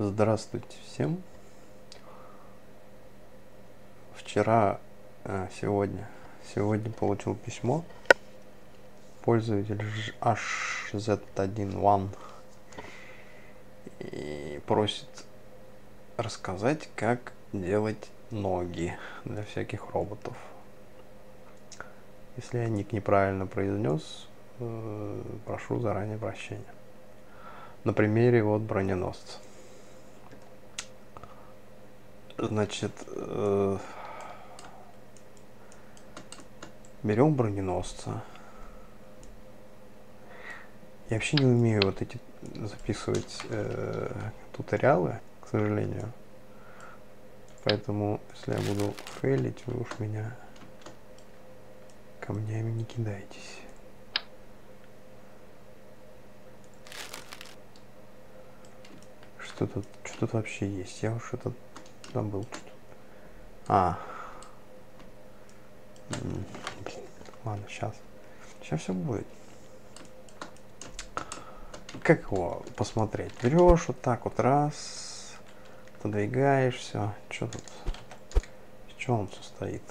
Здравствуйте всем. Сегодня получил письмо. Пользователь HZ1-1 и просит рассказать, как делать ноги для всяких роботов. Если я ник неправильно произнес, прошу заранее прощения. На примере вот броненосца. Значит, берем броненосца. Я вообще не умею вот эти записывать туториалы, к сожалению. Поэтому, если я буду фейлить, вы уж меня камнями не кидайтесь. Что тут вообще есть? Я уж это забыл. Ладно, сейчас все будет. Как его посмотреть? Берешь вот так вот раз, подвигаешься. Что тут? Из чего он состоит?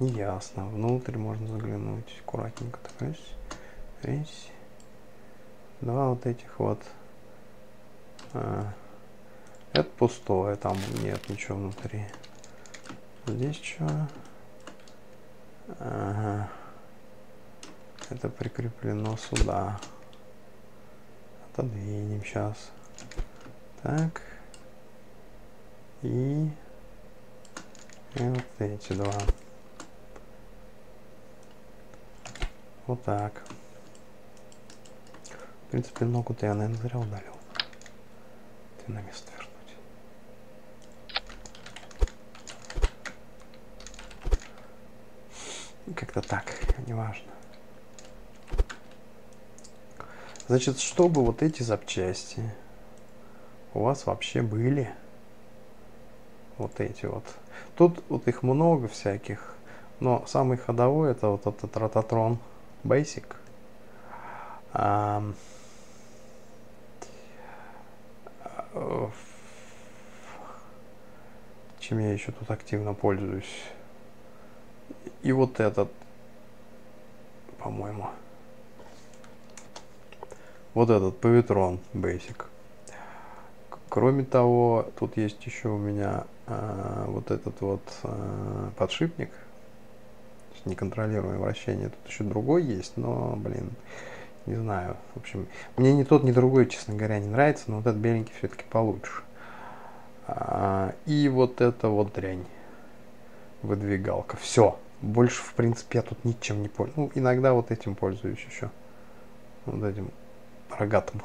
Неясно. Внутрь можно заглянуть. Аккуратненько. Так, раз. Два вот этих вот. Это пустое, там нет ничего внутри. Здесь что? Ага. Это прикреплено сюда. Отодвинем сейчас. Так. И вот эти два. Вот так. В принципе, ногу-то я, наверное, зря ударил. Ты на место вернул. Как-то так, неважно. Значит, чтобы вот эти запчасти у вас вообще были, вот эти вот. Тут вот их много всяких, но самый ходовой это вот этот Rotatron Basic. Чем я еще тут активно пользуюсь? И вот этот, по-моему, вот этот Повитрон Basic. Кроме того, тут есть еще у меня вот этот вот подшипник с неконтролируемым вращением. Тут еще другой есть, но, блин, не знаю. В общем, мне ни тот, ни другой, честно говоря, не нравится, но вот этот беленький все-таки получше. И вот это вот дрянь. Выдвигалка. Все. Больше, в принципе, я тут ничем не пользуюсь. Ну, иногда вот этим пользуюсь еще. Вот этим рогатым.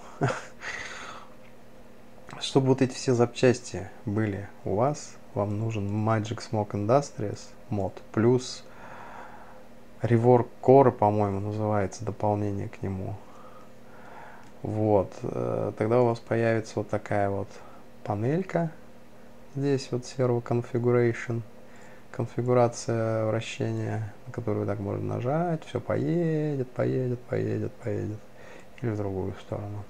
Чтобы вот эти все запчасти были у вас, вам нужен magic smoke Industries мод. Плюс rework core, по-моему, называется, дополнение к нему. Вот. Тогда у вас появится вот такая вот панелька. Здесь вот servo configuration. Конфигурация вращения, на которую так можно нажать, все поедет, поедет, поедет, поедет, или в другую сторону.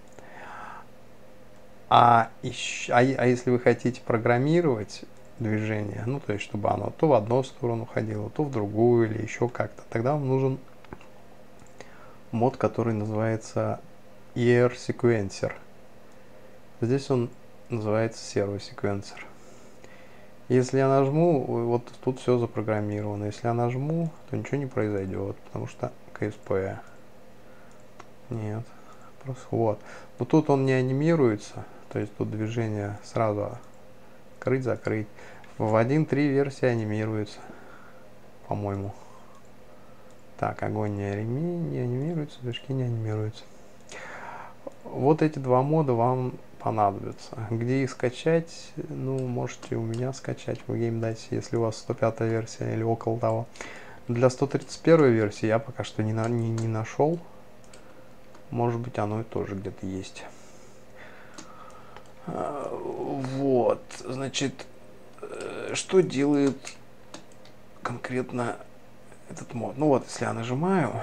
А если вы хотите программировать движение, ну то есть чтобы оно то в одну сторону ходило, то в другую или еще как-то, тогда вам нужен мод, который называется IR Sequencer. Здесь он называется Servo Sequencer. Если я нажму, вот тут все запрограммировано. Если я нажму, то ничего не произойдет, потому что КСП. Нет. Просто вот. Но тут он не анимируется, то есть тут движение сразу открыть, закрыть. В 1.3 версии анимируется, по-моему. Так, огонь не анимируется, движки не анимируются. Вот эти два мода вам понадобится. Где их скачать? Ну, можете у меня скачать в геймдате, если у вас 105 версия или около того. Для 131 версии я пока что не нашел. Может быть, оно и тоже где-то есть. Вот. Значит, что делает конкретно этот мод? Ну вот, если я нажимаю...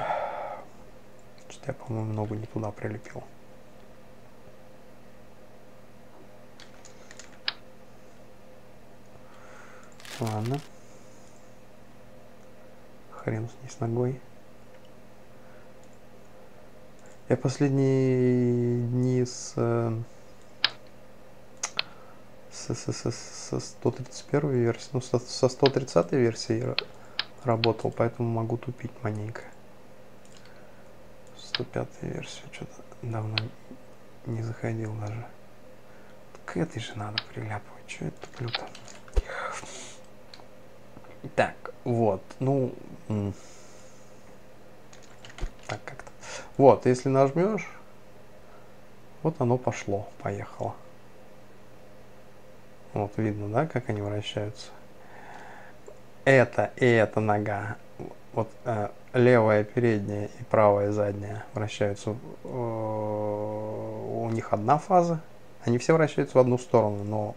Что-то я, по-моему, много не туда прилепил. Ладно. Хрен с ней, с ногой. Я последние дни со 131 версии, ну со 130 версии работал, поэтому могу тупить маленько. 105 версия, что-то давно не заходил даже. К этой же надо приляпывать, что это туплю-то? Так, вот, ну, так как-то. Вот, если нажмешь, вот оно пошло, поехало. Вот видно, да, как они вращаются. Это и эта нога, вот левая передняя и правая задняя вращаются. У них одна фаза, они все вращаются в одну сторону, но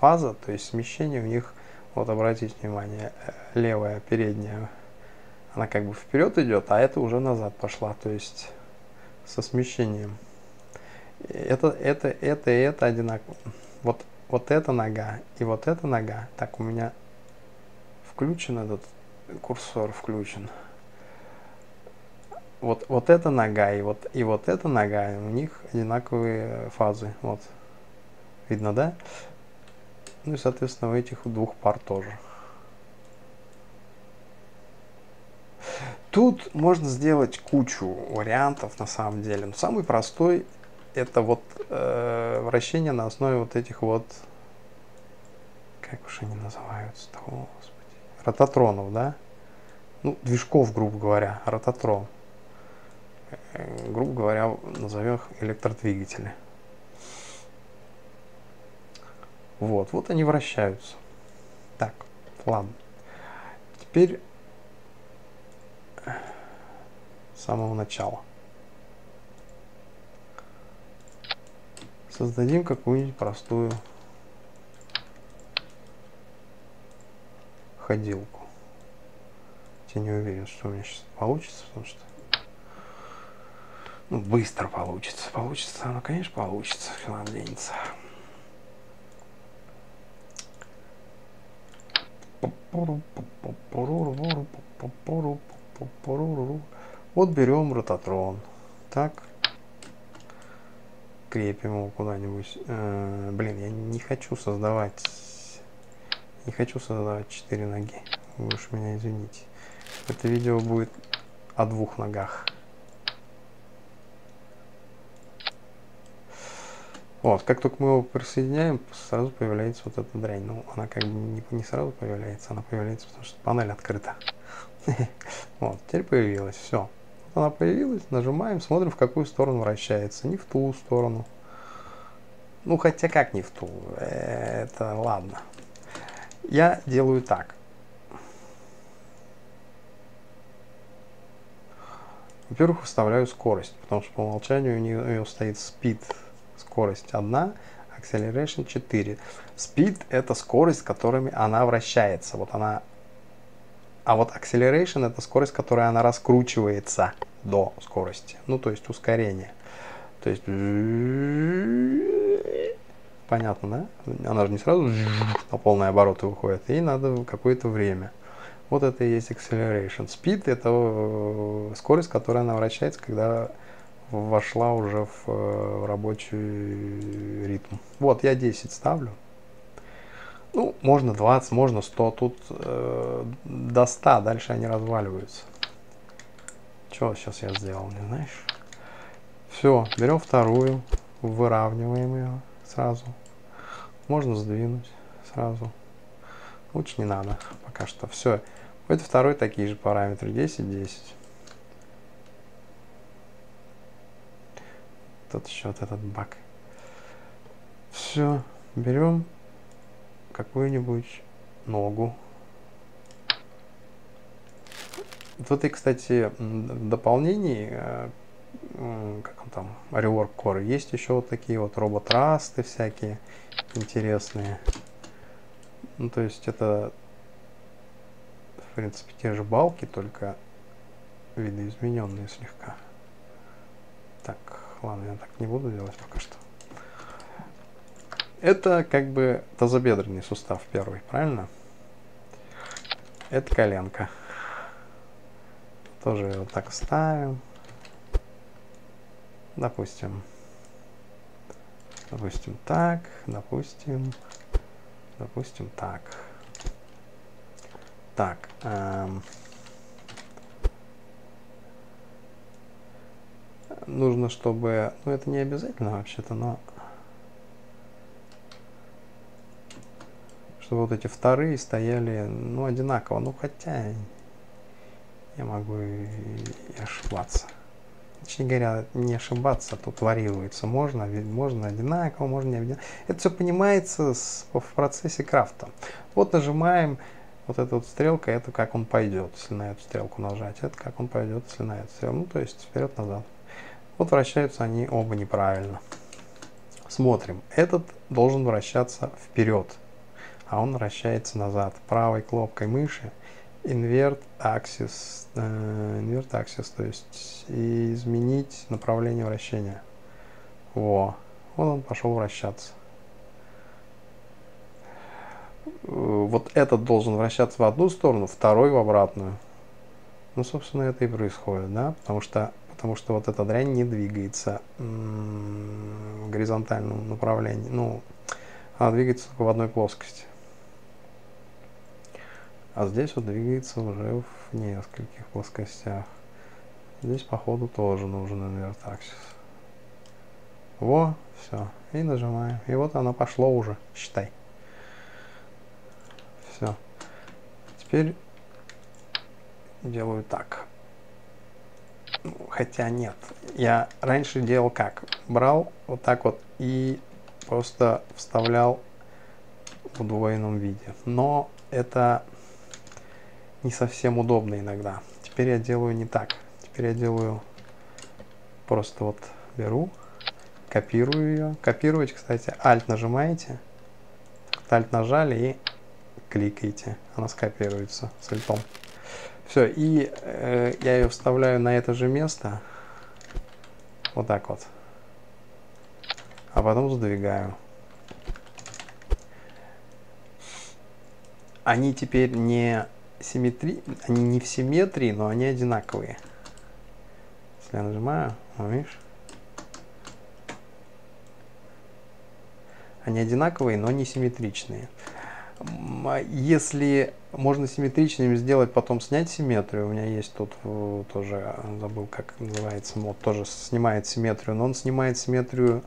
фаза, то есть смещение у них, вот обратите внимание, левая передняя, она как бы вперед идет, а это уже назад пошла, то есть со смещением. Это одинаково. Вот эта нога и вот эта нога. Так, у меня включен этот курсор, включен. Вот эта нога и вот эта нога, у них одинаковые фазы. Вот. Видно, да? Ну и, соответственно, у этих двух пар тоже. Тут можно сделать кучу вариантов, на самом деле. Но самый простой — это вот вращение на основе вот этих вот, как уж они называются, о, господи, ротатронов, да? Ну, движков, грубо говоря, ротатрон. Грубо говоря, назовем их электродвигатели. Вот они вращаются. Так, ладно. Теперь с самого начала. Создадим какую-нибудь простую ходилку. Я не уверен, что у меня сейчас получится, потому что ну, быстро получится. Получится, ну, конечно, получится. Надо лениться. Вот берем ротатрон. Так. Крепим его куда-нибудь. Блин, я не хочу создавать 4 ноги. Вы уж меня извините. Это видео будет о двух ногах. Вот, как только мы его присоединяем, сразу появляется вот эта дрянь. Ну, она как бы не сразу появляется, она появляется, потому что панель открыта. Вот, теперь появилась, все. Она появилась, нажимаем, смотрим, в какую сторону вращается. Не в ту сторону. Ну, хотя как не в ту, это ладно. Я делаю так. Во-первых, выставляю скорость, потому что по умолчанию у нее стоит speed. Скорость 1, acceleration 4. Speed — это скорость, которыми она вращается. Вот она... А вот acceleration — это скорость, которая она раскручивается до скорости. Ну, то есть ускорение. То есть... Понятно, да? Она же не сразу на полные обороты выходит. Ей надо какое-то время. Вот это и есть acceleration. Speed — это скорость, которая она вращается, когда вошла уже в рабочий ритм. Вот, я 10 ставлю. Ну, можно 20, можно 100, тут до 100, дальше они разваливаются. Что сейчас я сделал, не знаешь? Все, берем вторую, выравниваем ее сразу. Можно сдвинуть сразу. Лучше не надо пока что. Все, у этой второй такие же параметры, 10, 10. Тут еще вот этот баг. Все, берем какую-нибудь ногу. Вот и, кстати, в дополнении, как он там, rework core, есть еще вот такие вот роботрасты всякие интересные. Ну, то есть это, в принципе, те же балки, только видоизмененные слегка. Так, ладно, я так не буду делать пока что. Это как бы тазобедренный сустав первый, правильно? Это коленка. Тоже вот так ставим. Допустим так, допустим так. Так. Нужно, чтобы... Ну, это не обязательно вообще-то, но... Чтобы вот эти вторые стояли, ну, одинаково. Ну, хотя... Я могу и ошибаться. Точнее говоря, не ошибаться, тут варьируется. Можно одинаково, можно не одинаково. Это все понимается в процессе крафта. Вот нажимаем... Вот эта вот стрелка, это как он пойдет, если на эту стрелку нажать. Это как он пойдет, если на эту стрелку. Ну, то есть вперед-назад. Вот вращаются они оба неправильно. Смотрим. Этот должен вращаться вперед, а он вращается назад. Правой кнопкой мыши Invert Axis, то есть изменить направление вращения. Во. Вот он пошел вращаться. Вот этот должен вращаться в одну сторону, второй в обратную. Ну, собственно, это и происходит, да? Потому что вот эта дрянь не двигается в горизонтальном направлении. Ну, она двигается только в одной плоскости. А здесь вот двигается уже в нескольких плоскостях. Здесь, походу, тоже нужен инвертаксис. Во, все. И нажимаем. И вот оно пошло уже, считай. Все. Теперь делаю так. Хотя нет. Я раньше делал как? Брал вот так вот и просто вставлял в удвоенном виде. Но это не совсем удобно иногда. Теперь я делаю не так. Теперь я делаю просто вот беру, копирую ее. Копировать, кстати, Alt нажимаете. Alt нажали и кликаете, она скопируется с альтом. Все, и я ее вставляю на это же место, вот так вот, а потом сдвигаю. Они теперь не симметрии, они не в симметрии, но они одинаковые. Если я нажимаю, видишь? Они одинаковые, но не симметричные. Если можно симметричными сделать, потом снять симметрию. У меня есть тут тоже, забыл как называется, мод тоже снимает симметрию, но он снимает симметрию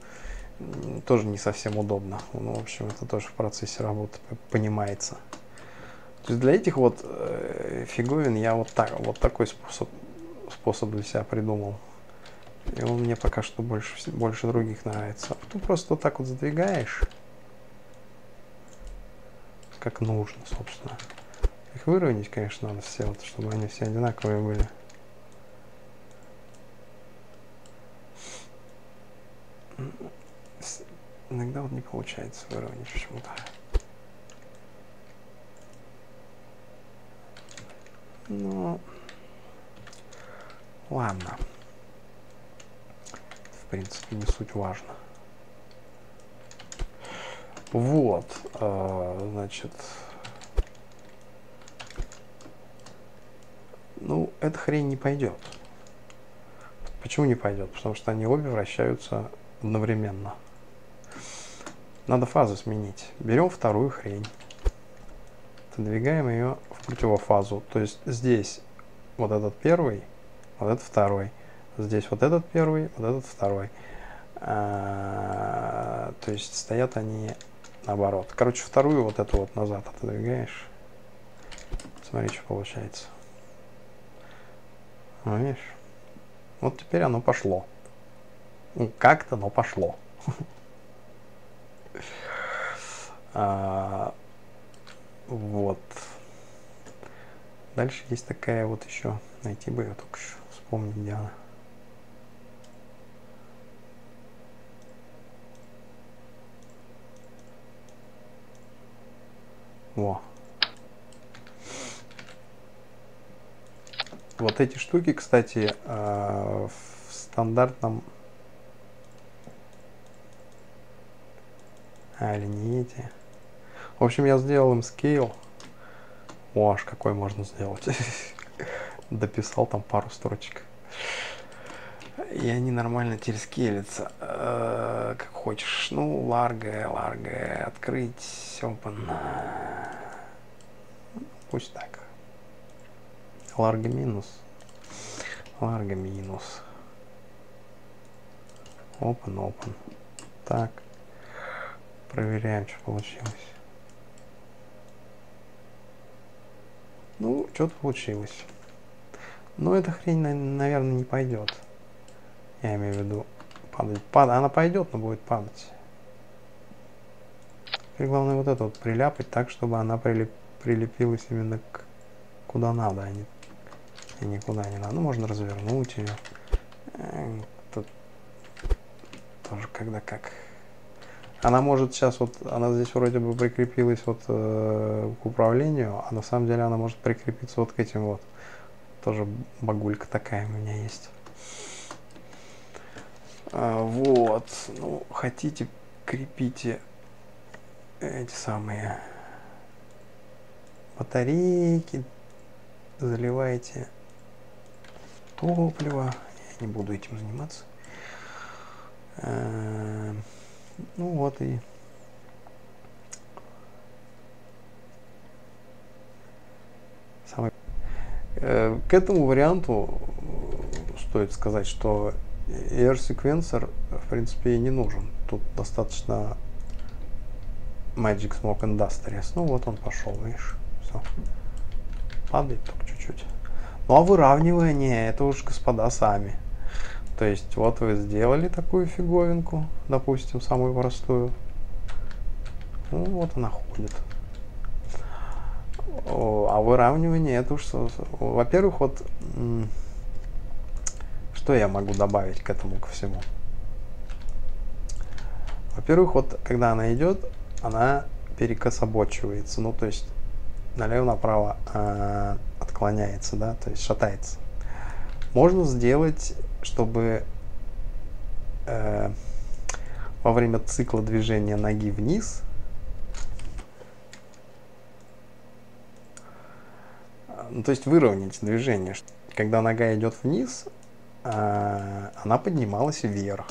тоже не совсем удобно. Ну, в общем, это тоже в процессе работы понимается. То есть для этих вот фиговин я вот такой способ для себя придумал. И он мне пока что больше других нравится. Ты просто вот так вот задвигаешь, как нужно, собственно. Их выровнять, конечно, надо все, вот, чтобы они все одинаковые были. Иногда вот не получается выровнять почему-то. Ну, ладно. В принципе, не суть важно. Вот, значит, ну, эта хрень не пойдет. Почему не пойдет? Потому что они обе вращаются одновременно. Надо фазу сменить. Берем вторую хрень. Отодвигаем ее в противофазу. То есть здесь вот этот первый, вот этот второй. Здесь вот этот первый, вот этот второй. То есть стоят они наоборот. Короче, вторую вот эту вот назад отодвигаешь. Смотри, что получается. Ну, видишь? Вот теперь оно пошло. Ну, как-то оно пошло. Вот. Дальше есть такая вот еще. Найти бы ее только еще. Вспомнить, где она. Во. Вот эти штуки, кстати, в стандартном... Или не эти. В общем, я сделал им scale. О, аж какой можно сделать. Дописал там пару строчек. И они нормально телескелятся. Как хочешь. Ну, ларго, открыть, open. Пусть так. Ларго минус. Open. Так. Проверяем, что получилось. Ну, что-то получилось. Но эта хрень, наверное, не пойдет. Я имею в виду падать. Она пойдет, но будет падать. Теперь главное вот это вот приляпать так, чтобы она прилепилась именно куда надо, а не никуда не надо. Ну, можно развернуть ее. Тут тоже когда как. Она может сейчас вот, она здесь вроде бы прикрепилась вот к управлению, а на самом деле она может прикрепиться вот к этим вот. Тоже багулька такая у меня есть. Вот, ну, хотите, крепите эти самые батарейки, заливайте топливо. Я не буду этим заниматься. Ну вот и самое. К этому варианту стоит сказать, что IR Sequencer в принципе и не нужен. Тут достаточно magic smoke Industries. Ну вот он пошел, видишь, все. Падает только чуть-чуть. Ну а выравнивание, это уж, господа, сами. То есть вот вы сделали такую фиговинку, допустим, самую простую. Ну вот она ходит. А выравнивание, это уж... Во-первых, вот... Что я могу добавить к этому, ко всему? Во-первых, вот когда она идет, она перекособочивается. Ну, то есть налево-направо отклоняется, да, то есть шатается. Можно сделать, чтобы во время цикла движения ноги вниз то есть выровнять движение. Когда нога идет вниз, она поднималась вверх.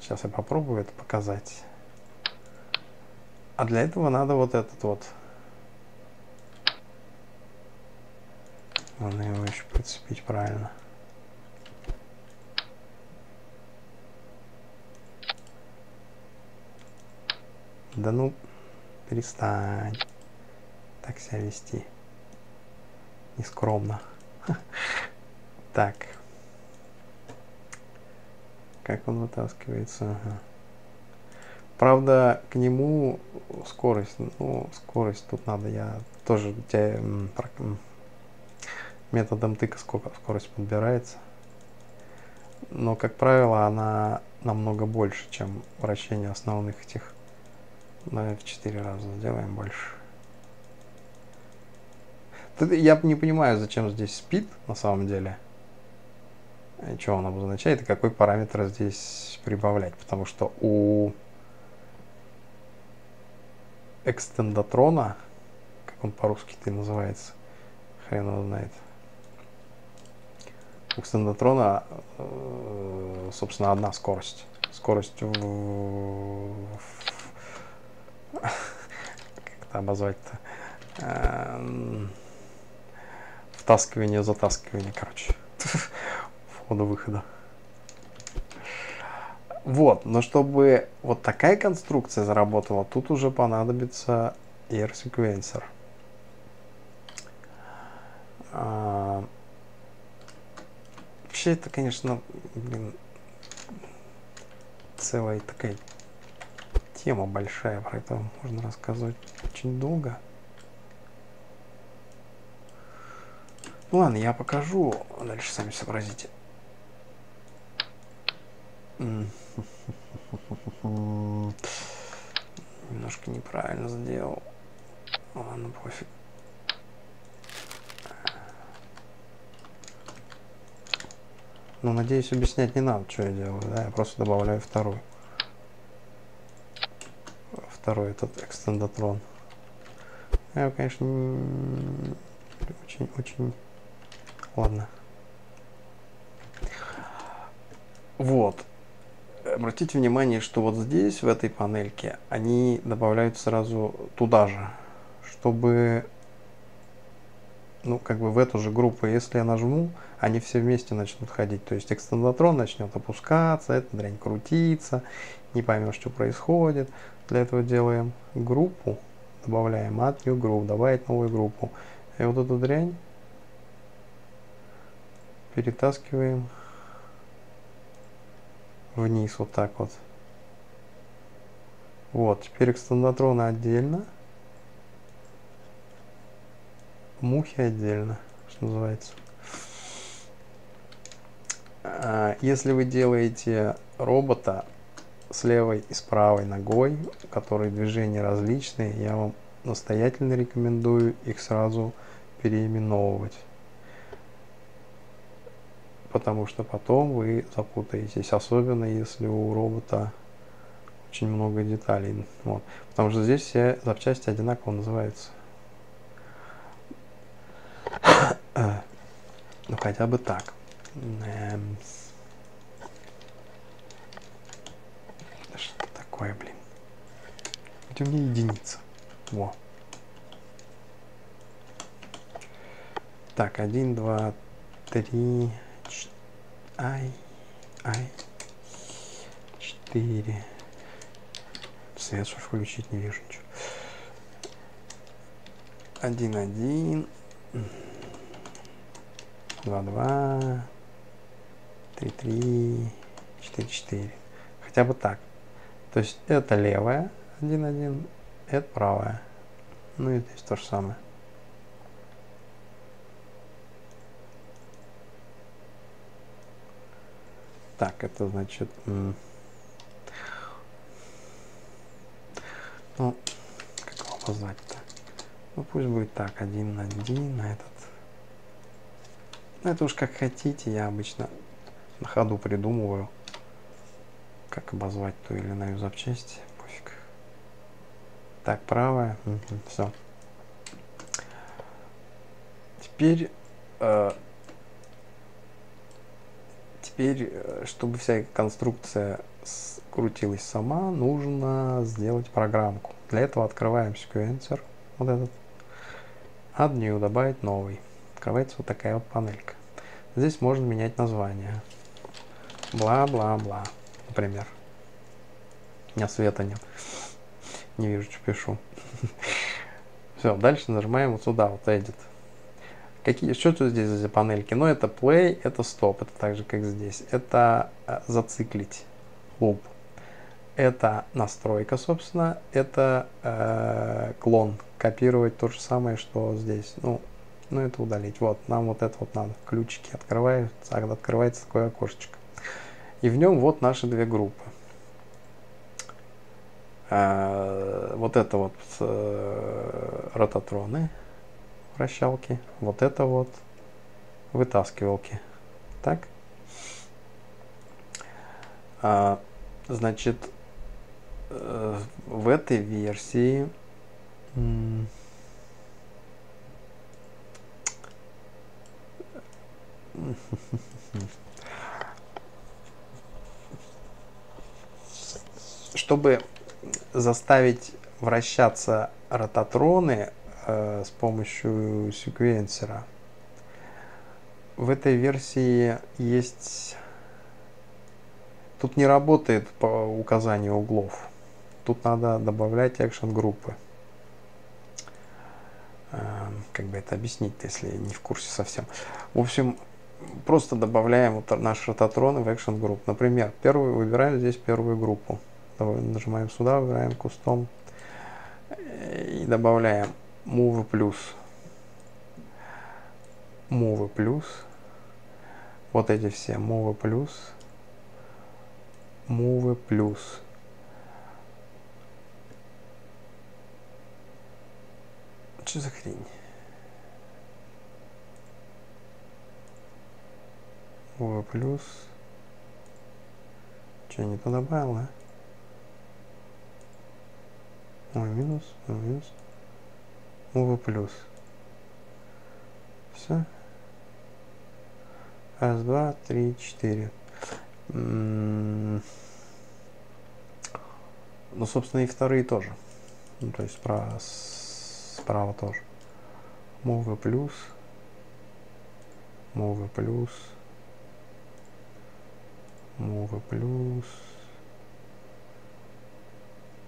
Сейчас я попробую это показать. А для этого надо вот этот вот. Надо его еще прицепить правильно. Да ну, перестань так себя вести. Нескромно. Так. Как он вытаскивается? Ага. Правда, к нему скорость. Ну, скорость тут надо. Я тоже... Методом тыка скорость подбирается. Но, как правило, она намного больше, чем вращение основных этих. Давай в 4 раза сделаем больше. Я не понимаю, зачем здесь спид на самом деле. Что он обозначает и какой параметр здесь прибавлять. Потому что у Экстендотрона, как он по-русски-то называется, хрен его знает. У Экстендотрона, собственно, одна скорость. Скорость как это обозвать-то? Втаскивание, затаскивание, короче. Входа-выхода. Вот, но чтобы вот такая конструкция заработала, тут уже понадобится IR Sequencer. Вообще это, конечно, блин, целая такая тема большая, про это можно рассказывать очень долго. Ну ладно, я покажу, дальше сами сообразите. Немножко неправильно сделал. Ладно, пофиг. Ну, надеюсь, объяснять не надо, что я делаю, да? Я просто добавляю вторую. Второй этот Экстендотрон. Конечно, очень-очень... Ладно. Вот. Обратите внимание, что вот здесь, в этой панельке, они добавляют сразу туда же, чтобы... Ну, как бы в эту же группу, если я нажму, они все вместе начнут ходить. То есть экстендотрон начнет опускаться, эта дрянь крутится, не поймешь, что происходит. Для этого делаем группу, добавляем add new group, добавить новую группу. И вот эту дрянь перетаскиваем вниз вот так вот. Вот, теперь экстендотроны отдельно. Мухи отдельно, что называется. Если вы делаете робота с левой и с правой ногой, которые движения различные, я вам настоятельно рекомендую их сразу переименовывать. Потому что потом вы запутаетесь, особенно если у робота очень много деталей. Вот. Потому что здесь все запчасти одинаково называются. Ну, хотя бы так. Что такое, блин? Ведь у меня единица. Во. Так, 1, 2, 3... Ай. 4. Свет, чтобы включить, не вижу ничего. 1, 1. 2, 2. 3, 3. 4, 4. Хотя бы так. То есть это левая 1, 1, это правая. Ну и здесь то же самое. Так, это значит... Ну, как его назвать-то? Ну, пусть будет так, 1, 1, а этот... Ну, это уж как хотите, я обычно на ходу придумываю, как обозвать ту или иную запчасть. Пофиг. Так, правая. Все. Теперь... Теперь, чтобы вся конструкция крутилась сама, нужно сделать программку. Для этого открываем секвенсор, вот этот, add new, добавить новый. Открывается вот такая вот панелька. Здесь можно менять название. Бла-бла-бла, например. У меня света нет. Не вижу, что пишу. Все, дальше нажимаем вот сюда, вот edit. Какие, что здесь за панельки? Ну, это play, это stop, это так же, как здесь. Это зациклить, loop. Это настройка, собственно. Это клон, копировать то же самое, что здесь. Ну, это удалить. Вот, нам вот это вот надо. Ключики открываются, открывается такое окошечко. И в нем вот наши две группы. Вот это вот ротатроны. Вращалки, вот это вот вытаскивалки. Так, значит, в этой версии чтобы заставить вращаться ротатроны с помощью секвенсера, в этой версии есть, тут не работает по указанию углов, тут надо добавлять экшен группы. Как бы это объяснить, если не в курсе совсем. В общем, просто добавляем вот наши ротатроны в экшен групп. Например, первую выбираем, здесь первую группу нажимаем сюда, выбираем кустом и добавляем Move+, вот эти все, Move+, что за хрень? Move+, что, не туда добавил, а? Ой, минус, UV+. Все. Раз, два, три, четыре. Ну, собственно, и вторые тоже. Ну, то есть справа тоже. Мовы плюс. Мовы плюс. Мовы плюс.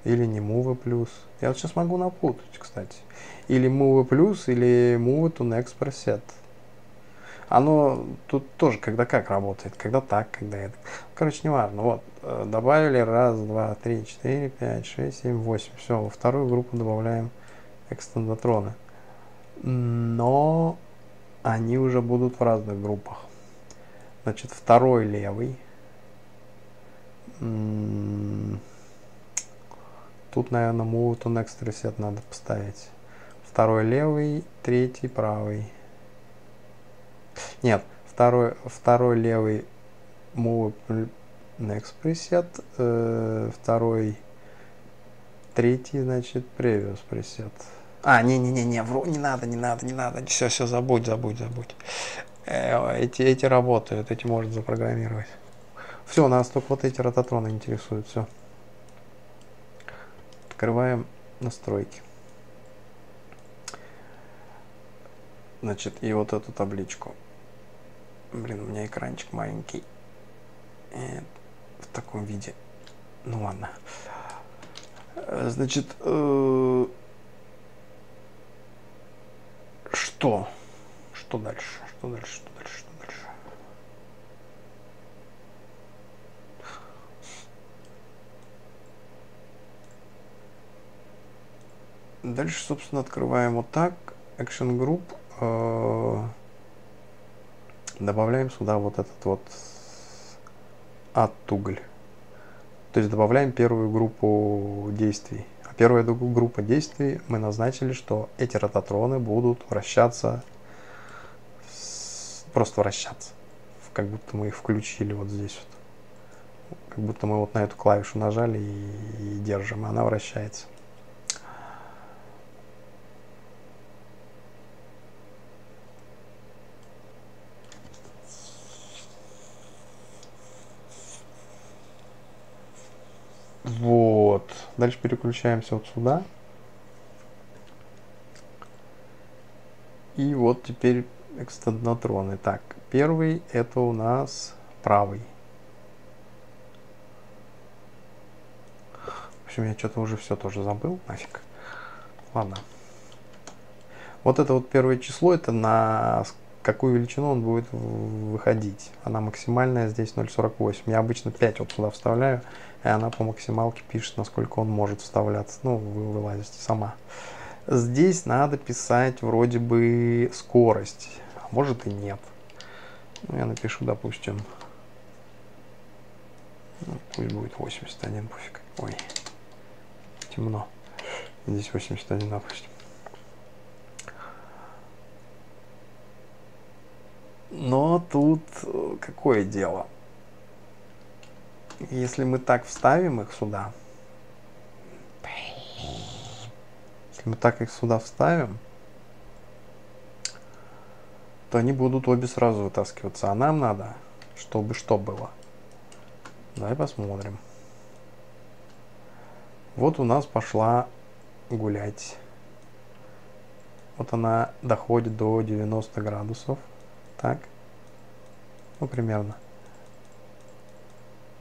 Или не мувы плюс. Я вот сейчас могу напутать, кстати. Или мувы плюс, или мувы to next preset. Оно тут тоже когда как работает. Когда так, когда это. Короче, неважно. Вот. Добавили. Раз, два, три, четыре, пять, шесть, семь, восемь. Все. Во вторую группу добавляем экстендотроны. Но они уже будут в разных группах. Значит, второй левый. Тут, наверное, move to next reset надо поставить. Второй левый, третий правый. Нет, второй левый move next preset, второй, третий, значит, previous preset. А, не-не-не, вру, не надо. Все, забудь. Эти работают, эти можно запрограммировать. Все, нас только вот эти ротатроны интересуют, все. Открываем настройки. Значит, и вот эту табличку. Блин, у меня экранчик маленький. В таком виде. Ну ладно. Значит, что? Что дальше? Что дальше? Что дальше? Что дальше? Дальше, собственно, открываем вот так. Action Group. Добавляем сюда вот этот вот отуголь. То есть добавляем первую группу действий. А первая группа действий мы назначили, что эти ротатроны будут вращаться, просто вращаться. Как будто мы их включили вот здесь вот. Как будто мы вот на эту клавишу нажали и держим, и она вращается. Вот. Дальше переключаемся вот сюда. И вот теперь экстендотроны. Так, первый это у нас правый. В общем, я что-то уже все тоже забыл. Нафиг. Ладно. Вот это вот первое число, это на какую величину он будет выходить. Она максимальная, здесь 0,48. Я обычно 5 вот сюда вставляю, и она по максималке пишет, насколько он может вставляться. Ну, вы вылазите сама. Здесь надо писать вроде бы скорость, а может и нет. Ну, я напишу, допустим, ну, пусть будет 81, пофиг. Ой, темно. Здесь 81, допустим. Но тут какое дело? Если мы так вставим их сюда, то они будут обе сразу вытаскиваться. А нам надо, чтобы что было. Давай посмотрим. Вот у нас пошла гулять. Вот она доходит до 90 градусов. Так, ну примерно.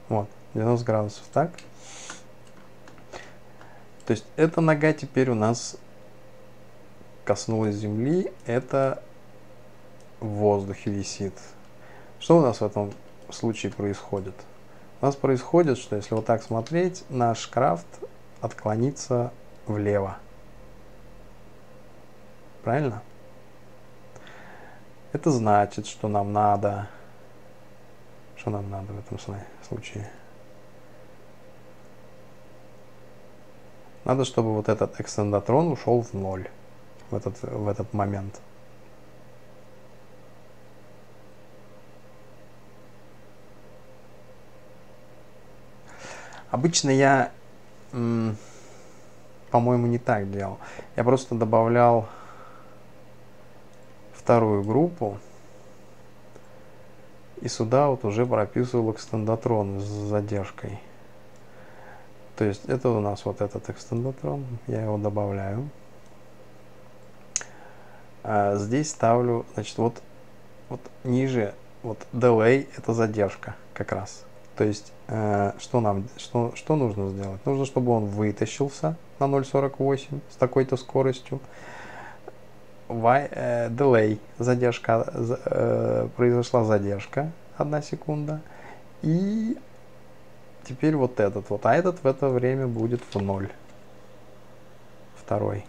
Вот, 90 градусов, так. То есть эта нога теперь у нас коснулась земли, это в воздухе висит. Что у нас в этом случае происходит? У нас происходит, что если вот так смотреть, наш крафт отклонится влево. Правильно? Это значит, что нам надо... Что нам надо в этом случае? Надо, чтобы вот этот экстендотрон ушел в ноль в этот момент. Обычно я по-моему, не так делал. Я просто добавлял вторую группу и сюда вот уже прописывал экстендотрон с задержкой. То есть это у нас вот этот экстендотрон, я его добавляю. А здесь ставлю, значит, вот ниже, вот delay, это задержка как раз. То есть что нужно сделать? Нужно, чтобы он вытащился на 0.48 с такой-то скоростью. Delay, задержка, произошла задержка 1 секунда. И теперь вот этот вот, а этот в это время будет в 0. Второй.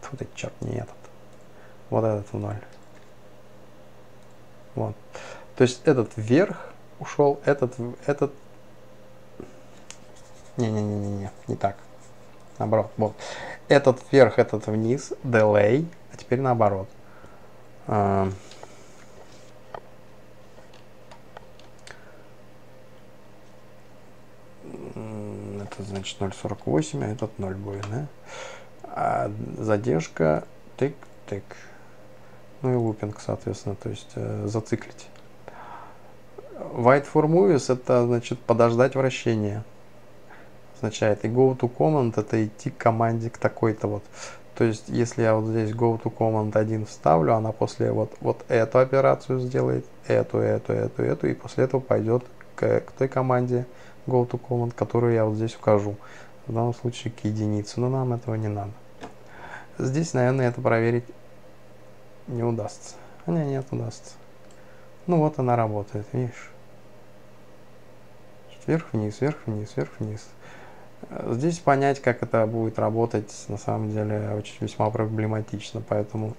Тьфу ты, черт, не этот. Вот этот в 0. Вот. То есть этот вверх ушел, этот... Не-не-не-не, не так. Наоборот, вот. Этот вверх, этот вниз, delay, а теперь наоборот. Это значит 0.48, а этот 0 будет, да? А задержка, тык-тык. Ну и лупинг, соответственно, то есть зациклить. Wait for movies — это значит подождать вращения. Означает, и go to command — это идти к команде, к такой-то вот. То есть, если я вот здесь go to command 1 вставлю, она после вот эту операцию сделает, эту, и после этого пойдет к той команде go to command, которую я вот здесь укажу. В данном случае к единице, но нам этого не надо. Здесь, наверное, это проверить не удастся. А нет, удастся. Ну вот она работает, видишь? Вверх-вниз, вверх-вниз, вверх-вниз. Здесь понять, как это будет работать, на самом деле, очень весьма проблематично, поэтому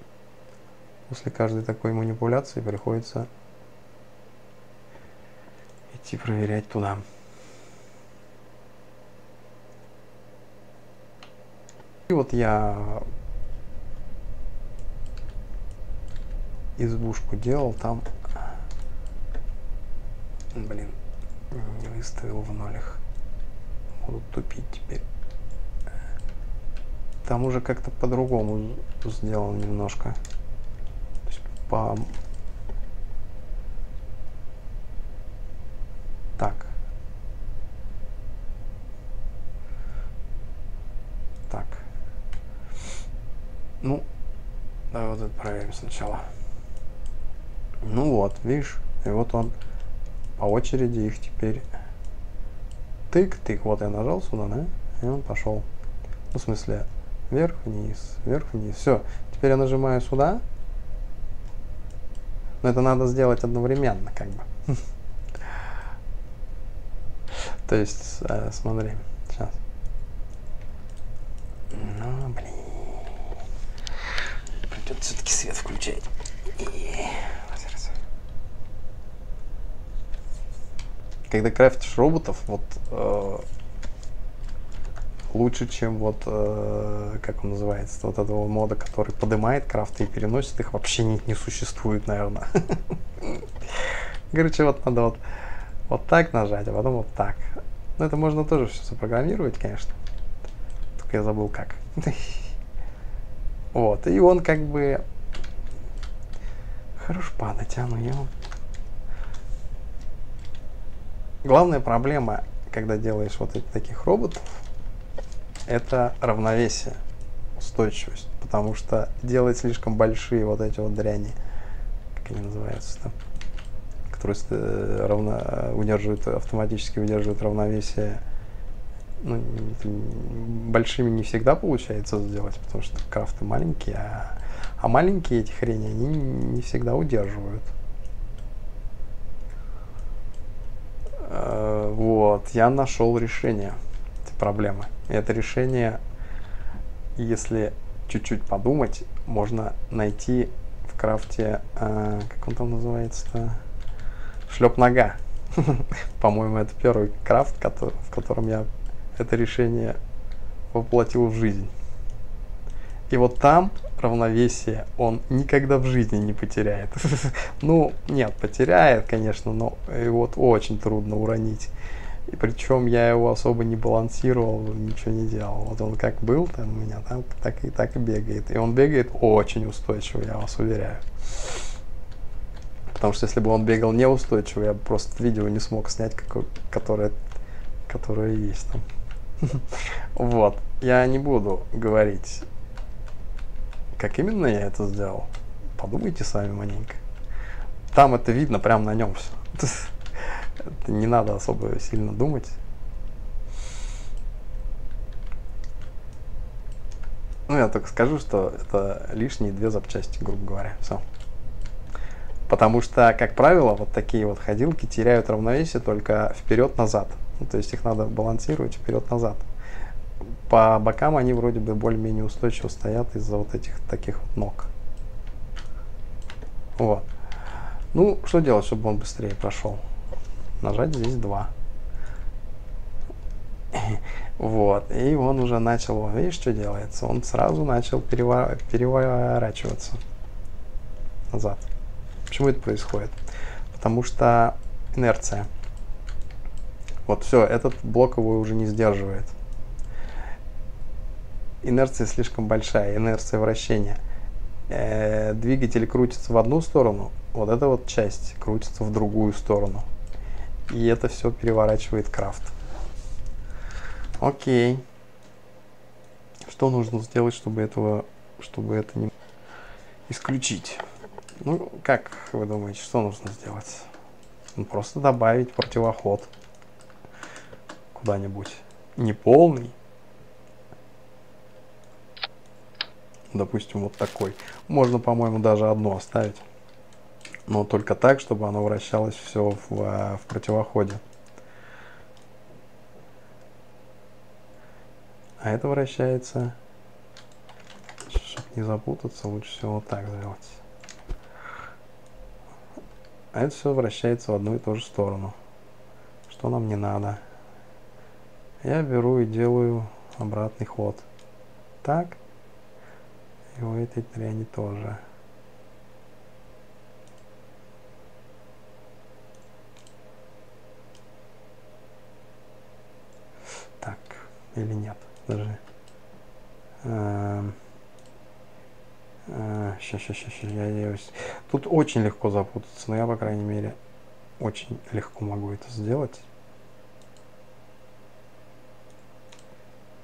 после каждой такой манипуляции приходится идти проверять туда. И вот я избушку делал, там, блин, не выставил в нолях. Буду тупить теперь. Там уже как-то по-другому сделал немножко. То есть Так. Ну, давай вот это проверим сначала. Ну вот, видишь, и вот он по очереди их теперь тык-тык. Вот я нажал сюда, да? И он пошел. Ну, в смысле, вверх-вниз, вверх-вниз. Все, теперь я нажимаю сюда. Но это надо сделать одновременно, как бы. То есть, смотри, сейчас. Ну, блин. Придется все-таки свет включать. Когда крафтишь роботов, вот лучше, чем вот, как он называется, вот этого мода, который поднимает крафты и переносит их, вообще не существует, наверное. Короче, вот надо вот так нажать, а потом вот так. Но это можно тоже все запрограммировать, конечно. Только я забыл как. Вот, и он как бы... Хорош падать, а ну ему. Главная проблема, когда делаешь вот таких роботов, это равновесие, устойчивость, потому что делать слишком большие вот эти вот дряни, как они называются, там, которые автоматически удерживают равновесие, ну, большими не всегда получается сделать, потому что крафты маленькие, а маленькие эти хрени, они не всегда удерживают. Вот, я нашел решение этой проблемы. И это решение, если чуть-чуть подумать, можно найти в крафте, как он там называется-то, шлеп-нога. По-моему, это первый крафт, в котором я это решение воплотил в жизнь. И вот там равновесие он никогда в жизни не потеряет. Ну, нет, потеряет, конечно, но и вот очень трудно уронить. И причем я его особо не балансировал, ничего не делал. Вот он как был там у меня, там, так и бегает. И он бегает очень устойчиво, я вас уверяю. Потому что если бы он бегал неустойчиво, я бы просто видео не смог снять, которое есть там. Вот. Я не буду говорить, как именно я это сделал. Подумайте сами маленько. Там это видно прямо на нем все. Это не надо особо сильно думать. Ну, я только скажу, что это лишние две запчасти, грубо говоря. Все. Потому что, как правило, вот такие вот ходилки теряют равновесие только вперед-назад. Ну, то есть их надо балансировать вперед-назад. По бокам они вроде бы более-менее устойчиво стоят из-за вот этих таких вот ног. Вот. Ну, что делать, чтобы он быстрее прошел? Нажать здесь 2. Вот. И он уже начал, видишь, что делается? Он сразу начал переворачиваться назад. Почему это происходит? Потому что инерция. Вот, все, этот блок его уже не сдерживает. Инерция слишком большая, инерция вращения. Двигатель крутится в одну сторону, вот эта вот часть крутится в другую сторону. И это все переворачивает крафт. Окей. Что нужно сделать, чтобы это не исключить? Ну, как вы думаете, что нужно сделать? Ну, просто добавить противоход куда-нибудь. Не полный. Допустим, вот такой. Можно, по-моему, даже одно оставить. Но только так, чтобы оно вращалось все в противоходе. А это вращается. Чтобы не запутаться, лучше всего вот так сделать. А это все вращается в одну и ту же сторону. Что нам не надо. Я беру и делаю обратный ход. Так. И у этой дряни тоже. Так, или нет, даже. Сейчас, я тут очень легко запутаться, но я, по крайней мере, очень легко могу это сделать.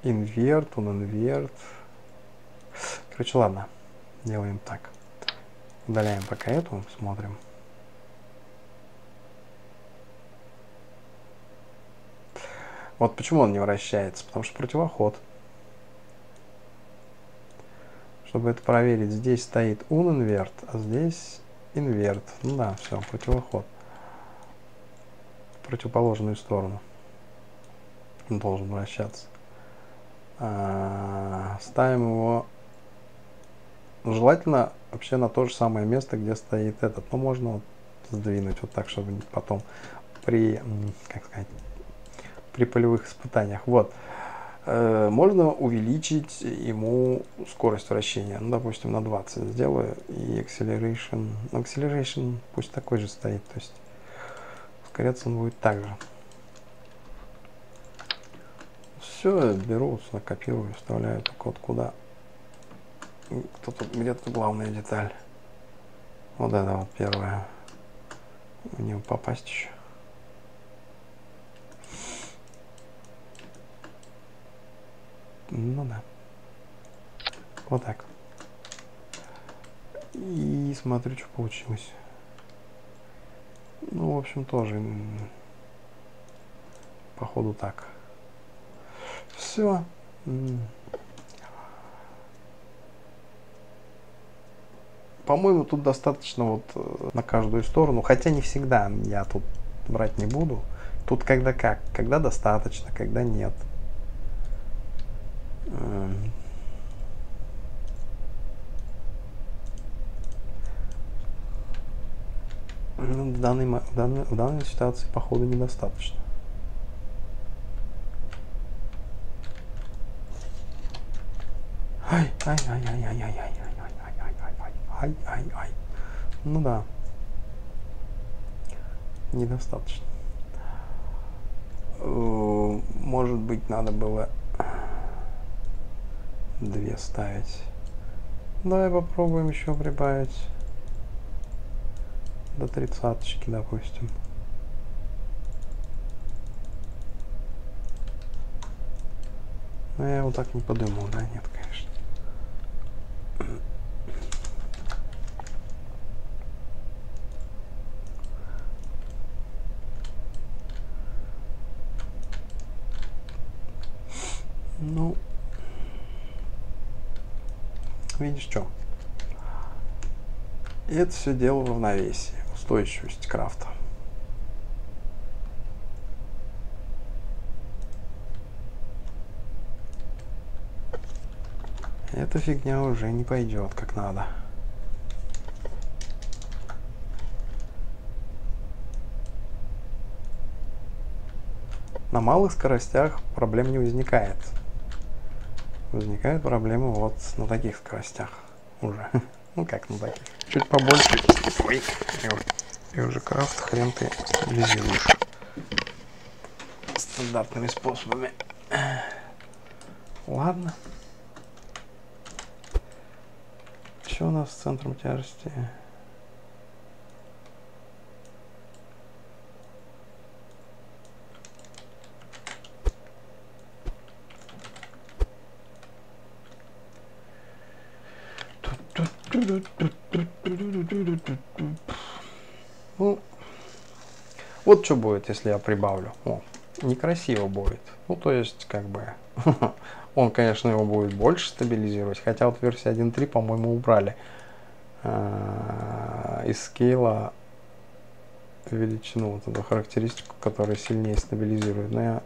Инверт, он инверт. Короче, ладно, делаем так. Удаляем пока эту, смотрим. Вот почему он не вращается, потому что противоход. Чтобы это проверить, здесь стоит ун-инверт, а здесь инверт. Ну да, все, противоход. В противоположную сторону. Он должен вращаться. Ставим его... Желательно вообще на то же самое место, где стоит этот. Но можно вот сдвинуть вот так, чтобы потом при, как сказать, при полевых испытаниях. Вот. Можно увеличить ему скорость вращения. Ну, допустим, на 20 сделаю. И acceleration. Ну, acceleration пусть такой же стоит. То есть ускоряться он будет так же. Все, беру, копирую, вставляю. Так вот куда. Где-то главная деталь. Вот это вот первая. В нее попасть еще. Ну да. Вот так. И смотрю, что получилось. Ну, в общем, тоже. Походу так. Все. По-моему, тут достаточно вот на каждую сторону, хотя не всегда, я тут брать не буду. Тут когда как, когда достаточно, когда нет. Ну, в данной ситуации, походу, недостаточно. Ай-ай-ай-ай-ай-ай-ай-ай-ай-ай-ай-ай-ай. Ну да. Может быть, надо было две ставить. Давай попробуем еще прибавить до 30-ки, допустим. Но я вот так не подумал, да? Нет, конечно. Ну, видишь, что? Это все дело в равновесии, устойчивость крафта. Эта фигня уже не пойдет как надо. На малых скоростях проблем не возникает. Возникают проблемы вот на таких скоростях уже. Ну как на таких? Чуть побольше. Ой, и уже крафт хрен ты лизируешь стандартными способами. Ладно. Что у нас с центром тяжести? Ну, вот что будет, если я прибавлю. О, некрасиво будет. Ну, то есть, как бы... Он, конечно, его будет больше стабилизировать, хотя вот в версии 1.3, по-моему, убрали из скейла величину, вот эту характеристику, которая сильнее стабилизирует. Но я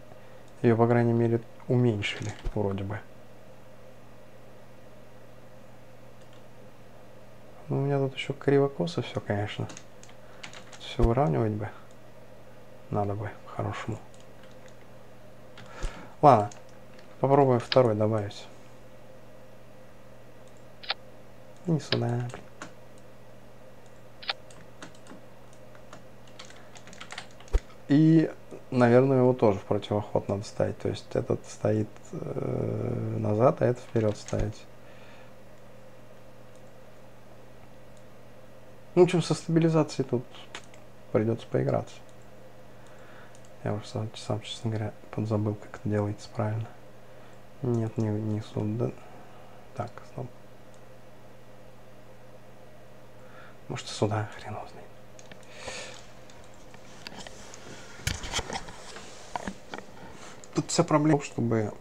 ее, по крайней мере, уменьшили, вроде бы. Ну, у меня тут еще криво-косо все, конечно. Все выравнивать бы. Надо бы, по-хорошему. Ладно. Попробуем второй добавить. Не сюда. И, наверное, его тоже в противоход надо ставить. То есть этот стоит назад, а этот вперед ставить. Ну, в общем, со стабилизацией тут придется поиграться. Я уже сам, честно говоря, подзабыл, как это делается правильно. Нет, не сюда. Так, стоп. Может, сюда, хрен его знает. Тут вся проблема, чтобы...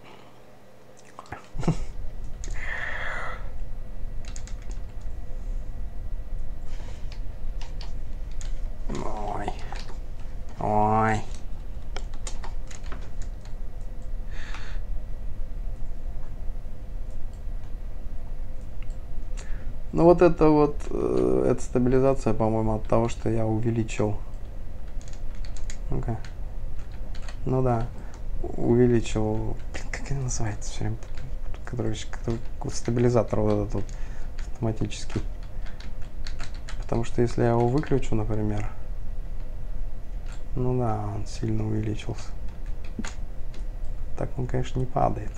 Ой. Ой. Ну вот это вот, эта стабилизация, по-моему, от того, что я увеличил. Ну-ка. Ну да, увеличил, как она называется, все время, который стабилизатор вот этот вот, автоматический. Потому что если я его выключу, например, ну да, он сильно увеличился. Так он, конечно, не падает.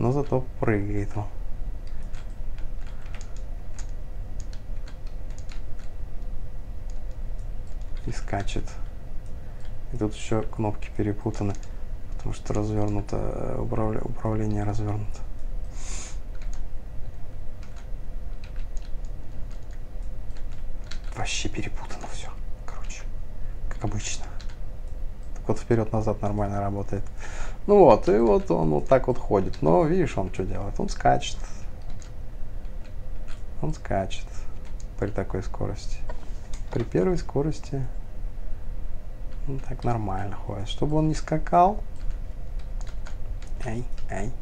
Но зато прыгает он. И скачет. И тут еще кнопки перепутаны. Потому что развернуто, управление развернуто. Вообще перепутано все. Короче, как обычно. Так вот вперед-назад нормально работает. Ну вот, и вот он вот так вот ходит. Но видишь, он что делает? Он скачет. Он скачет при такой скорости. При первой скорости он так нормально ходит. Чтобы он не скакал. Эй, эй.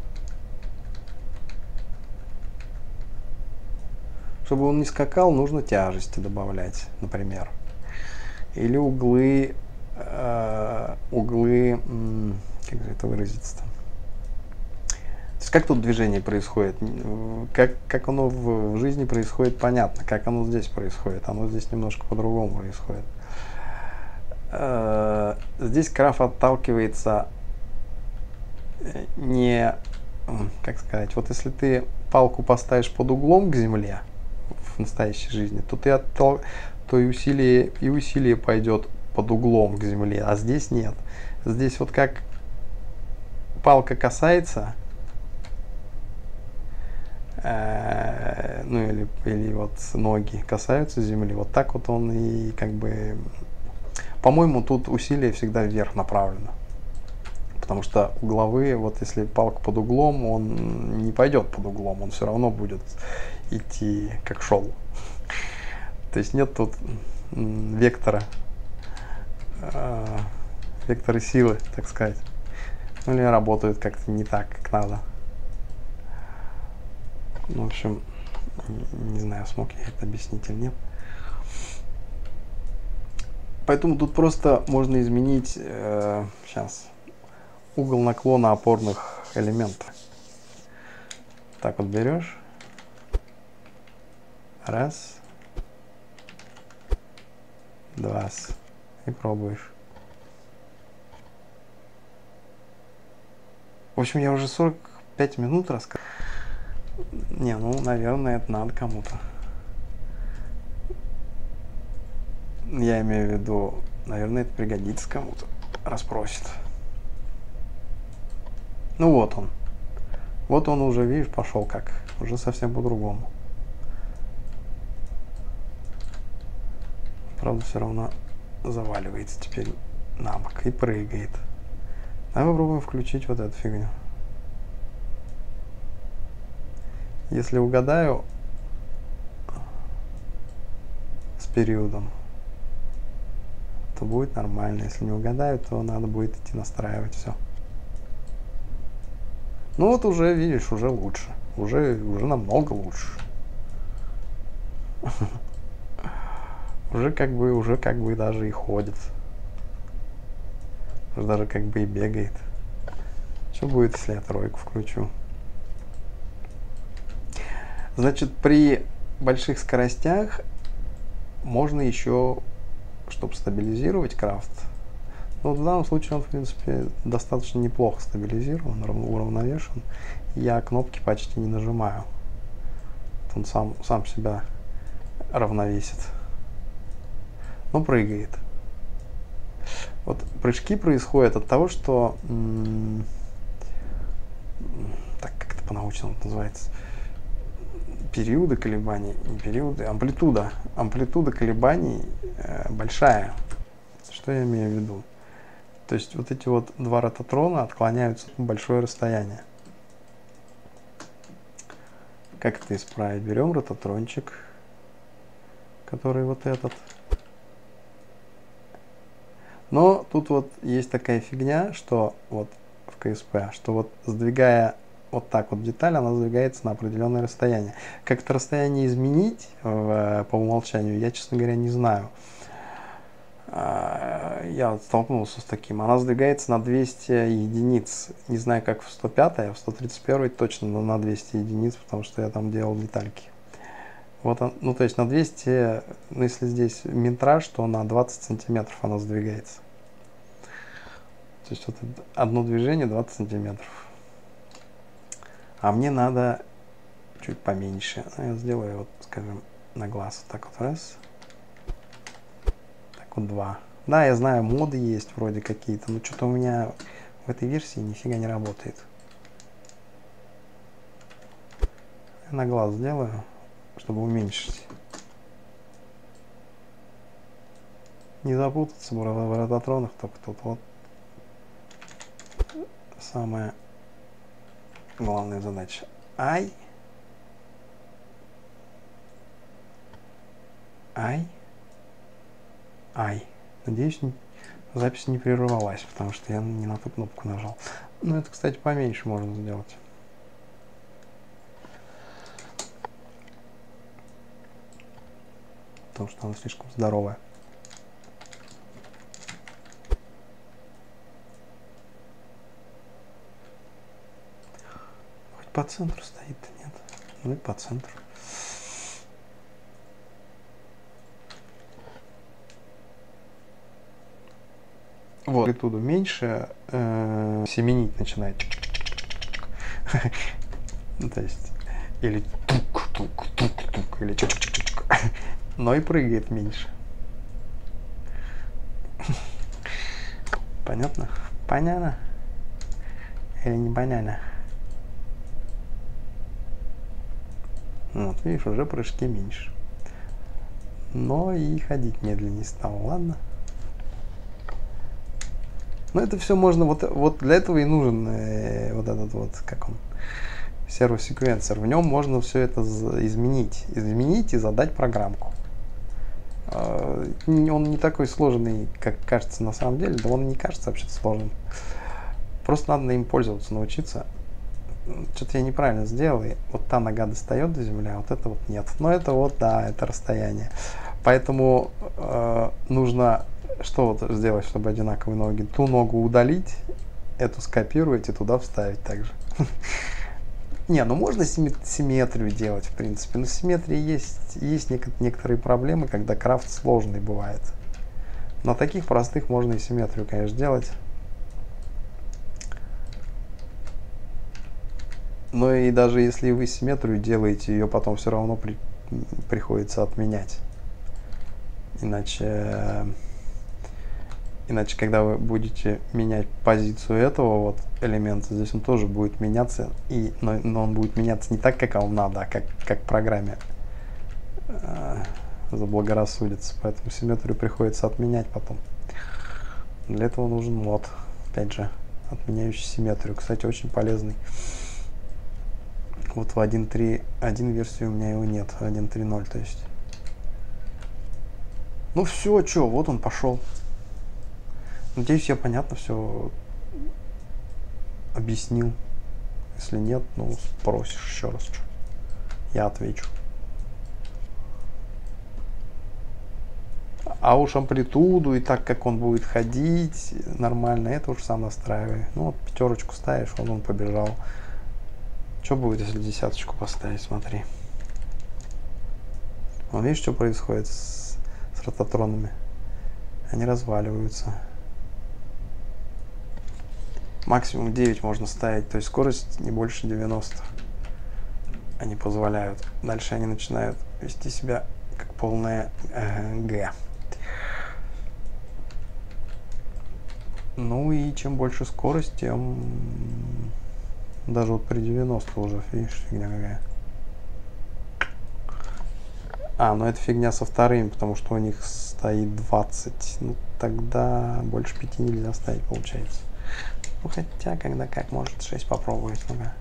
Чтобы он не скакал, нужно тяжести добавлять, например. Или углы... Как же это выразится-то? есть как тут движение происходит, как оно в жизни происходит, понятно, как оно здесь происходит, оно здесь немножко по-другому происходит. Здесь крафт отталкивается не, как сказать, вот если ты палку поставишь под углом к земле в настоящей жизни, то ты усилие пойдет под углом к земле, а здесь нет. Здесь вот как палка касается, ну или вот ноги касаются земли, вот так вот он и как бы, по-моему, тут усилие всегда вверх направлено. Потому что угловые, вот если палка под углом, он не пойдет под углом, он все равно будет идти как шел. То есть нет тут вектора, векторы силы, так сказать. Ну или работают как-то не так, как надо. Ну, в общем, не знаю, смог я это объяснить или нет. Поэтому тут просто можно изменить сейчас угол наклона опорных элементов. Так вот берешь. Раз. Два. И пробуешь. В общем, я уже 45 минут рассказывал. Не, ну, наверное, это надо кому-то. Я имею в виду, наверное, это пригодится кому-то, расспросит. Ну вот он. Вот он уже, видишь, пошел как. Уже совсем по-другому. Правда, все равно заваливается теперь на бок и прыгает. Давай попробуем включить вот эту фигню. Если угадаю с периодом, то будет нормально. Если не угадаю, то надо будет идти настраивать все. Ну вот уже, видишь, уже лучше. Уже намного лучше. Уже как бы даже и ходит. Уже даже как бы и бегает. Что будет, если я тройку включу? Значит, при больших скоростях можно еще, чтобы стабилизировать крафт. Но в данном случае он, в принципе, достаточно неплохо стабилизирован, уравновешен. Я кнопки почти не нажимаю. Он сам себя равновесит. Но прыгает. Вот прыжки происходят от того, что... Так, как это по-научному называется? Периоды колебаний, не периоды, амплитуда. Амплитуда колебаний большая. Что я имею в виду? То есть вот эти вот два ротатрона отклоняются на большое расстояние. Как это исправить? Берем ротатрончик, который вот этот. Но тут вот есть такая фигня, что вот в КСП, что вот сдвигая вот так вот деталь, она сдвигается на определенное расстояние. Как это расстояние изменить по умолчанию, я, честно говоря, не знаю. Я столкнулся с таким. Она сдвигается на 200 единиц. Не знаю, как в 105, а в 131 точно на 200 единиц, потому что я там делал детальки. Вот он, ну, то есть на 200, ну, если здесь метраж, то на 20 сантиметров она сдвигается. То есть вот одно движение 20 сантиметров. А мне надо чуть поменьше. Я сделаю, вот, скажем, на глаз вот так вот раз. Так вот два. Да, я знаю, моды есть вроде какие-то, но что-то у меня в этой версии нифига не работает. Я на глаз сделаю, чтобы уменьшить. Не запутаться в ротатронах, только тут вот самое... главная задача. Ай. Ай. Ай. Надеюсь, запись не прервалась, потому что я не на ту кнопку нажал. Ну, это, кстати, поменьше можно сделать. Потому что она слишком здоровая. по центру стоит, нет? Ну и по центру. Вот, амплитуду меньше, семенить начинает. То есть, или тук-тук-тук-тук, или чук-чук-чук, но и прыгает меньше. Понятно? Понятно? Или не понятно? Вот, видишь, уже прыжки меньше. Но и ходить медленнее стало, ладно? Но это все можно, вот для этого и нужен вот этот вот, как он, сервосеквенсор. В нем можно все это изменить и задать программку. Он не такой сложный, как кажется на самом деле, да он не кажется вообще сложным. Просто надо им пользоваться, научиться. Что-то я неправильно сделал, и вот та нога достает до земли, а вот это вот нет. Но это вот, да, это расстояние. Поэтому нужно... Что вот сделать, чтобы одинаковые ноги? Ту ногу удалить, эту скопировать и туда вставить также. Не, ну можно симметрию делать, в принципе. Но в симметрии есть некоторые проблемы, когда крафт сложный бывает. На таких простых можно и симметрию, конечно, делать. Но и даже если вы симметрию делаете, ее потом все равно приходится отменять. Иначе, когда вы будете менять позицию этого вот элемента, здесь он тоже будет меняться, но он будет меняться не так, как вам надо, а как программе заблагорассудится. Поэтому симметрию приходится отменять потом. Для этого нужен вот, опять же, отменяющий симметрию. Кстати, очень полезный. Вот в 1.3.1 версии у меня его нет, 1.3.0, то есть. Ну все, чё, вот он пошел. Надеюсь, я понятно все объяснил. Если нет, ну спросишь еще раз. Я отвечу. А уж амплитуду и так, как он будет ходить, нормально, это уж сам настраивай. Ну вот пятерочку ставишь, он побежал. Что будет, если десяточку поставить, смотри. Вон, видишь, что происходит с ротатронами? Они разваливаются. Максимум 9 можно ставить, то есть скорость не больше 90. Они позволяют. Дальше они начинают вести себя как полная Г. Ну и чем больше скорость, тем даже вот при 90 уже, видишь, фигня какая. А, ну это фигня со вторым, потому что у них стоит 20. Ну тогда больше 5 нельзя ставить, получается. Хотя, когда как, может 6 попробовать. Много.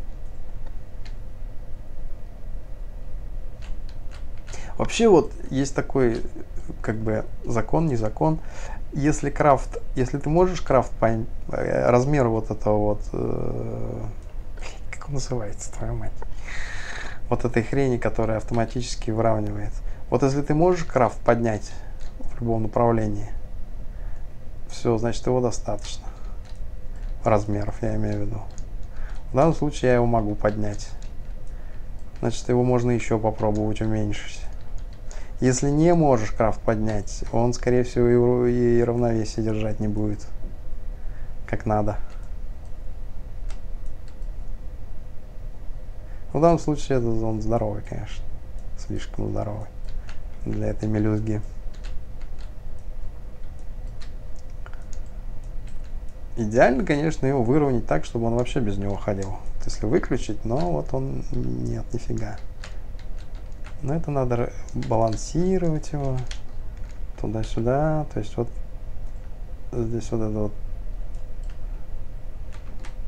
Вообще вот есть такой как бы закон, не закон. Если ты можешь крафт по размеру вот этого вот, как он называется, твою мать, вот этой хрени, которая автоматически выравнивает. Вот если ты можешь крафт поднять в любом направлении, все, значит его достаточно. Размеров, я имею в виду. В данном случае я его могу поднять. Значит, его можно еще попробовать уменьшить. Если не можешь крафт поднять, он, скорее всего, и равновесие держать не будет. Как надо. В данном случае это он здоровый, конечно. Слишком здоровый. Для этой мелюзги. Идеально, конечно, его выровнять так, чтобы он вообще без него ходил. Если выключить, но вот он... Нет, нифига. Но это надо балансировать его. Туда-сюда. То есть вот... Здесь вот это вот...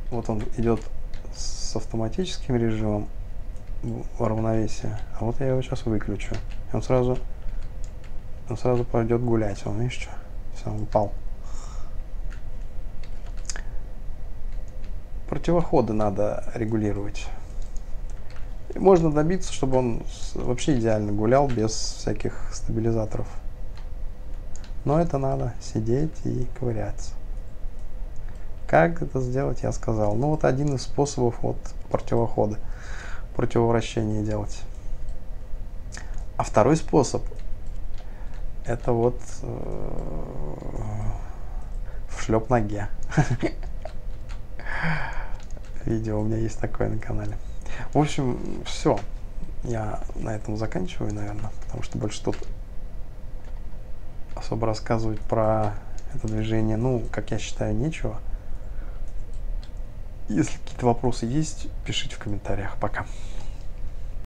Вот он идет с автоматическим режимом равновесия. А вот я его сейчас выключу. И он сразу пойдет гулять. Он, видишь, что? Все, он упал. Противоходы надо регулировать. И можно добиться, чтобы он вообще идеально гулял без всяких стабилизаторов. Но это надо сидеть и ковыряться. Как это сделать, я сказал. Ну вот один из способов вот противохода, противовращения делать. А второй способ, это вот в шлеп ноге. Видео у меня есть такое на канале. В общем, все. Я на этом заканчиваю, наверное, потому что больше тут особо рассказывать про это движение, ну, как я считаю, нечего. Если какие-то вопросы есть, пишите в комментариях. Пока.